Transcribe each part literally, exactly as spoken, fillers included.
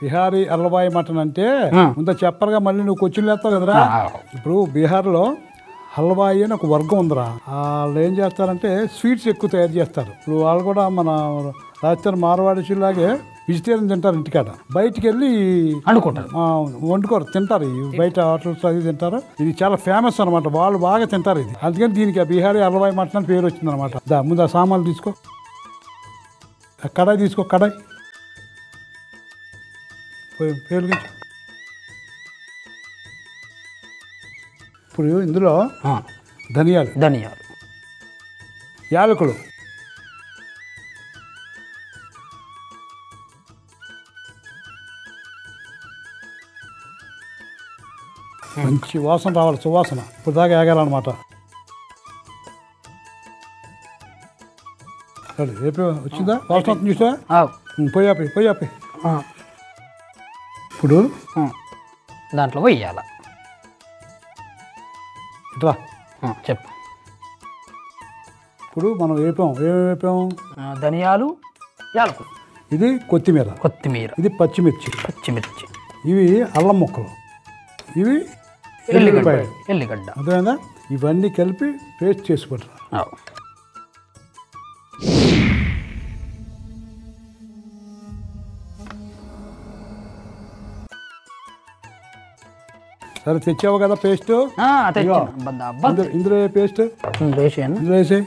Bihari Halwaie Mutton ante mundu chepparuga malli nu kochulu lestavu kadra ippudu Bihar lo halwaie ani oka vargam undra allu em chestarante sweets ekku tayaru chestaru ippudu allu kuda mana rajasthan marwadi chillage vegetarian tintaru intikada bayitiki velli andukuntaru vandukoru tintaru bayita hotels adi tintaru idi chaala famous anamata vallu baaga tintaru idi andukani deeniki Bihari Halwaie Mutton ani peru vachindi anamata da mundu aa saamalu teesuko kadai teesuko kadai ఇప్పుడు ఇందులో ధనియాలు ధనియాలు యాలకులు మంచి వాసన రావాలి, సువాసన ఇప్పుడు దాకా ఆగాలన్నమాట. వచ్చిందా వాసన? చూసా పోయి ఆపి పోయి ఆపి ఇప్పుడు దాంట్లో వేయాల. చెప్పు. ఇప్పుడు మనం వేపాం, ఏమి వేపాం? ధనియాలు, యాలకులు, ఇది కొత్తిమీర, కొత్తిమీర, ఇది పచ్చిమిర్చి, పచ్చిమిర్చి, ఇవి అల్లం ముక్కలు, ఇవి ఎల్లిగడ్డ, ఎల్లిగడ్డ, అదేనా? ఇవన్నీ కలిపి పేస్ట్ చేసుకుంటారు. సరే తెచ్చావు కదా పేస్ట్, ఇందులో పేస్ట్ ఇందులో వేసే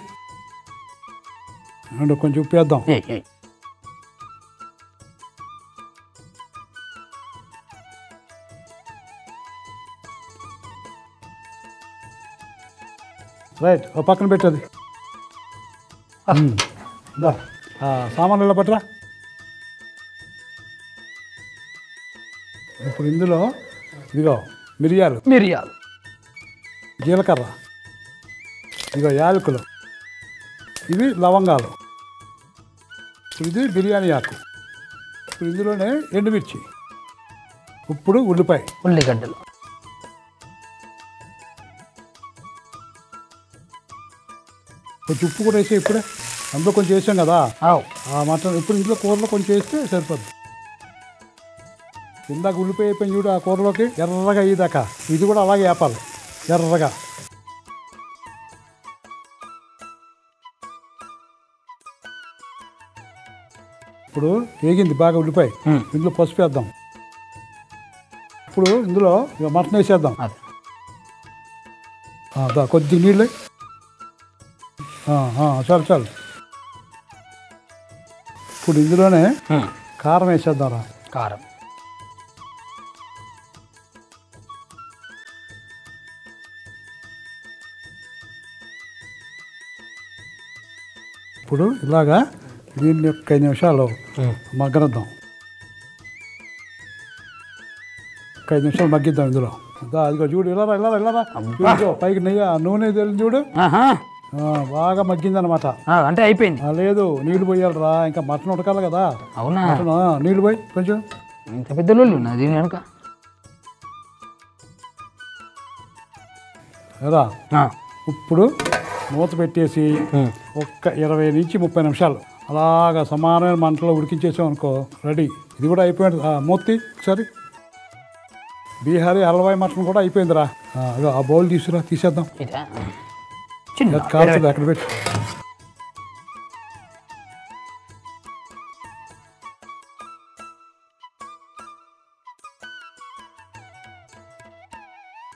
కొంచెం ఉప్పు వేద్దాం. రైట్, ఓ పక్కన పెట్టది. సామాన్లలో పట్టరా. ఇప్పుడు ఇందులో ఇదిగో మిరియాలు, మిరియాలు, జీలకర్ర, ఇక యాలకులు, ఇవి లవంగాలు, ఇది బిర్యానీ ఆకు, ఇప్పుడు ఇందులోనే ఎండుమిర్చి, ఇప్పుడు ఉల్లిపాయ, ఉల్లిగడ్డలు, కొంచెం ఉప్పు కూడా వేసి ఇప్పుడే అందులో కొంచెం వేసాం కదా మటన్. ఇప్పుడు ఇందులో కూరలో కొంచెం వేస్తే సరిపోద్ది. ఇందాక ఉల్లిపాయ అయిపోయింది చూడు, ఆ కూరలోకి ఎర్రగా అయ్యేదాకా ఇది కూడా అలాగే వేపాలి ఎర్రగా. ఇప్పుడు వేగింది బాగా ఉల్లిపాయ, ఇందులో పసుపు వేద్దాం. ఇప్పుడు ఇందులో మటన్ వేసేద్దాం. కొద్ది నీళ్ళు, చాలు చాలు. ఇప్పుడు ఇందులోనే కారం వేసేద్దాం. రా కారం, ఇప్పుడు ఇలాగా దీన్ని ఒక ఐదు నిమిషాలు మగ్గనిద్దాం. ఒక ఐదు నిమిషాలు మగ్గిద్దాం. ఇందులో అదిగో చూడు, ఇలారా ఇలారా ఇలారా పైకి నెయ్యి నూనె తెలియదు చూడు, బాగా మగ్గింది అనమాట. అంటే అయిపోయింది లేదు, నీళ్ళు పోయాలరా, ఇంకా మటన్ ఉడకాలి కదా. అవునా, నీళ్ళు పోయి కొంచెం పెద్దలు కదా. ఇప్పుడు మూత పెట్టేసి ఒక్క ఇరవై నుంచి ముప్పై నిమిషాలు అలాగా సమానమైన మంటలో ఉడికించేసాం అనుకో, రెడీ. ఇది కూడా అయిపోయింది. మూర్తి ఒకసారి బీహారీ హల్వాయి మటన్ కూడా అయిపోయిందిరా. ఆ బౌల్ తీసుకురా, తీసేద్దాం. కాల్చదు అక్కడ పెట్టి.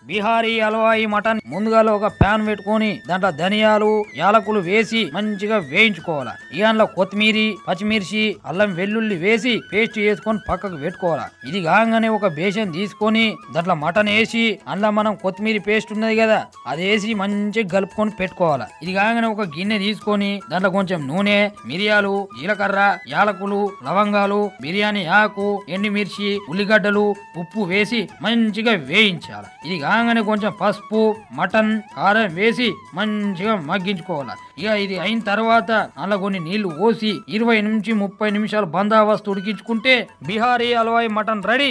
బీహారీ హల్వాయి మటన్ ముందుగా ఒక ప్యాన్ పెట్టుకుని దాంట్లో ధనియాలు, యాలకులు వేసి మంచిగా వేయించుకోవాలా. ఇవన్లో కొత్తిమీరి, పచ్చిమిర్చి, అల్లం వెల్లుల్లి వేసి పేస్ట్ చేసుకొని పక్కకు పెట్టుకోవాలా. ఇది కాగానే ఒక బేషన్ తీసుకొని దాంట్లో మటన్ వేసి అందులో మనం కొత్తిమీర పేస్ట్ ఉన్నది కదా అది వేసి మంచిగా కలుపుకొని పెట్టుకోవాలా. ఇది కాగానే ఒక గిన్నె తీసుకొని దాంట్లో కొంచెం నూనె, మిరియాలు, జీలకర్ర, యాలకులు, లవంగాలు, బిర్యానీ ఆకు, ఎండుమిర్చి, ఉల్లిగడ్డలు, ఉప్పు వేసి మంచిగా వేయించాలి. ఇది కొంచెం పసుపు, మటన్, కారం వేసి మంచిగా మగ్గించుకోవాలి. ఇక ఇది అయిన తర్వాత అలా కొన్ని నీళ్లు పోసి ఇరవై నుంచి ముప్పై నిమిషాలు బందోబస్తు ఉడికించుకుంటే బీహారీ హల్వాయి మటన్ రెడీ.